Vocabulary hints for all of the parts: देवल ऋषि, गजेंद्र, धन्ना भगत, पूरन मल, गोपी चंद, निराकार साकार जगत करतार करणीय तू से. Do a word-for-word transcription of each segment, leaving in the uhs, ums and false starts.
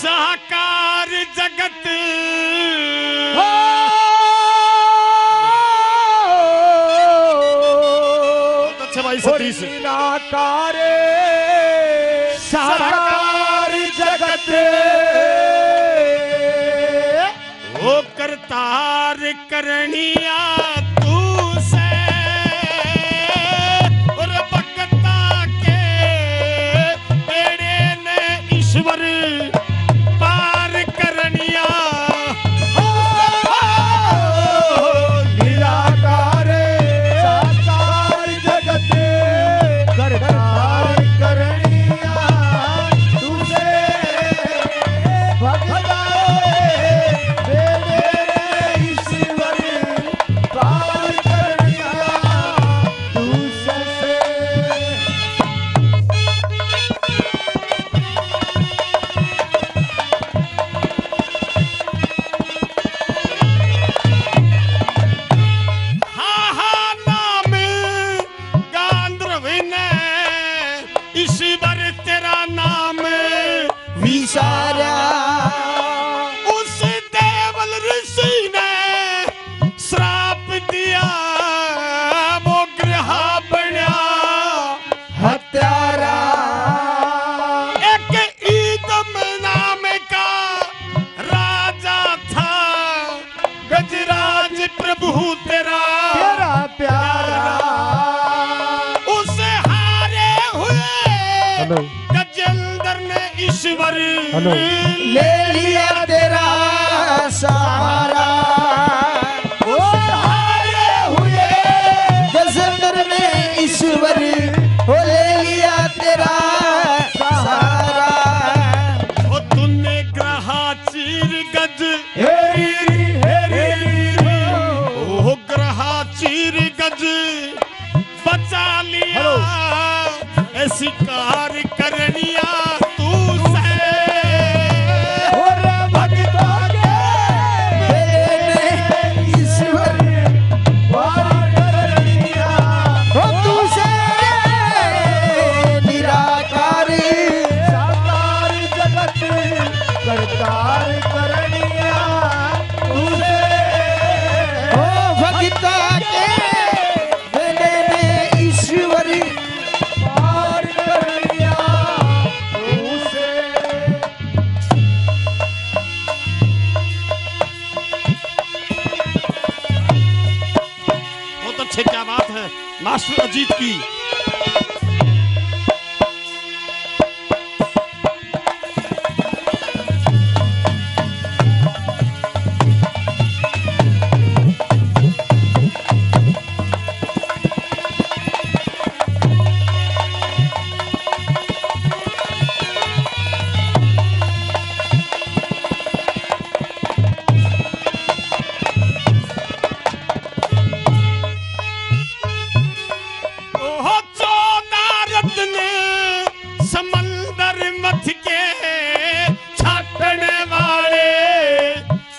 साकार जगत अच्छे भाई सतीश। निराकार साकार जगत ओ करतार करणीय तू से और भक्ता के पेड़े ने ईश्वर पार करणीय। ईश्वर तेरा नाम विचारा उस देवल ऋषि ने श्राप दिया वो ग्रह बना हत्यारा। एक ईदम नाम का राजा था गजराज प्रभु तेरा तेरा प्यारा। गजेंद्र ने ईश्वर ले लिया तेरा सहारा। ओ हारे हुए गजेंद्र ने ईश्वर हो ले लिया तेरा सहारा। ओ तूने ग्रह चीर गज हेरी हेरी ओ ग्रह चीर गज बचा लिया शिकार करनिया तू से और भक्ता के ईश्वर पार करनिया तू से। निराकार साकार जगत करतार करणीय तू से ओ भक्ता के ईश्वर क्या बात है मास्टर अजीत की।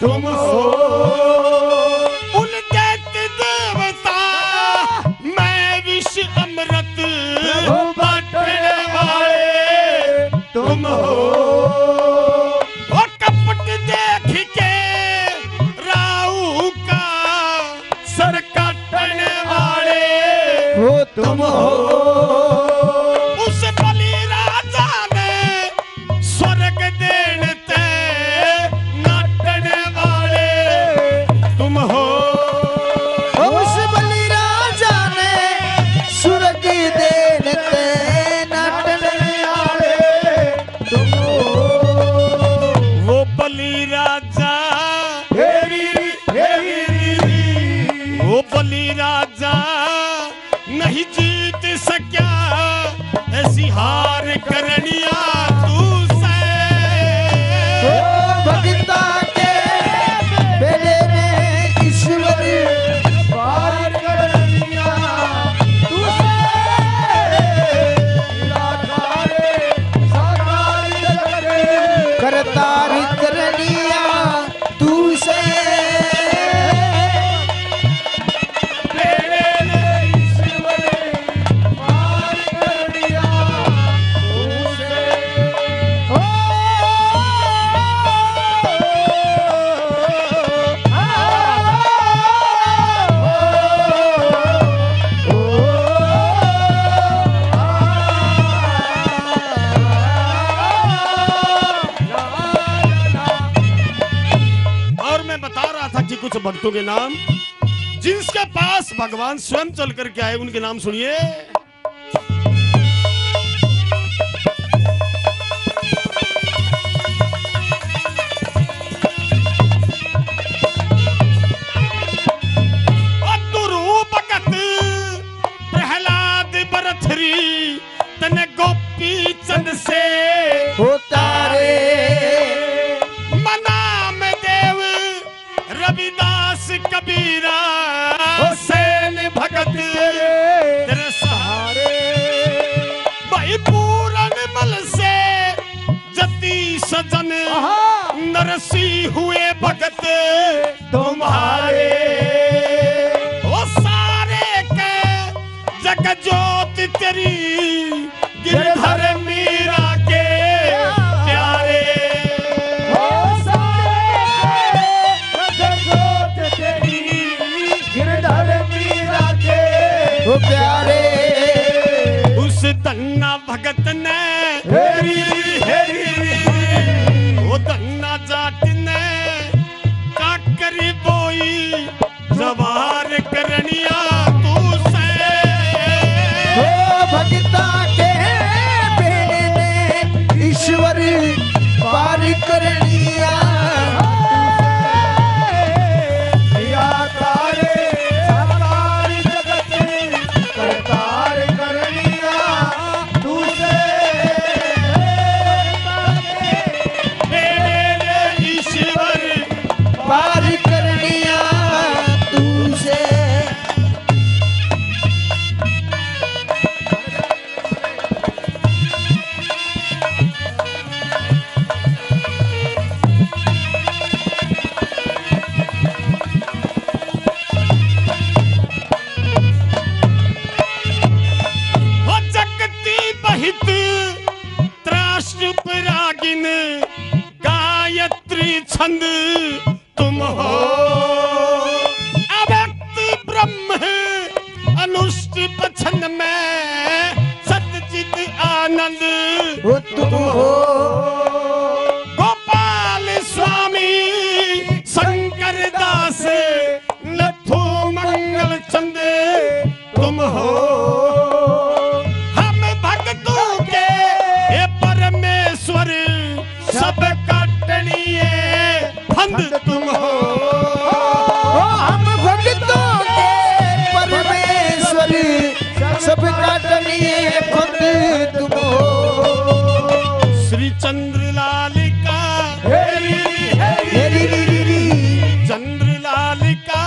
तुम हो उनके देवता मैं विष अमृत बांटने वाले तुम हो। वो कपट देख के राहु का सर काटने वाले हो तुम हो। उस बलि राजा ने स्वर्ग देने ते तुम कुछ भक्तों के नाम जिनके पास भगवान स्वयं चल करके आए, उनके नाम सुनिए। तने गोपी चंद से उतारे, मना में देव रविदास कबीरा हुसैन भगत तेरे सहारे। भाई पूरन मल से जति सजन नरसी हुए भगत तुम्हारे। वो सारे के जग ज्योति तेरी गिरधर मीरा के प्यारे। हो सारे जगत तेरी गिरधर मीरा के प्यारे। उस धन्ना भगत ने हेरी हेरी, वो धन्ना जाट ने का करी बोई जवार करणिया तू से। भगता के बेने ईश्वर पार करणिया निराकार साकार जगत करतार करणीय तू से। बेने ईश्वर पार करणिया तू से। गायत्री छंद तुम हो अव्यक्त ब्रह्म अनुष्टुप छंद में सतचित आनंद तुम हो। गोपाल स्वामी शंकर दास नथु मंगल छंद तुम हो। तुम हो, हम भक्तों के परमेश्वर सब काटनीय फंद तुम हो। श्री चंद्रलाल का चंद्रलाल का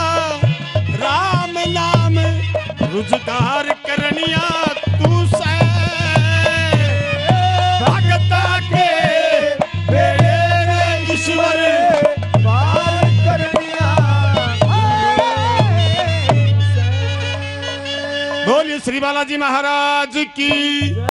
राम नाम रुजगार करणिया तू से। भगता के बेड़े ईश्वर श्री बालाजी महाराज की।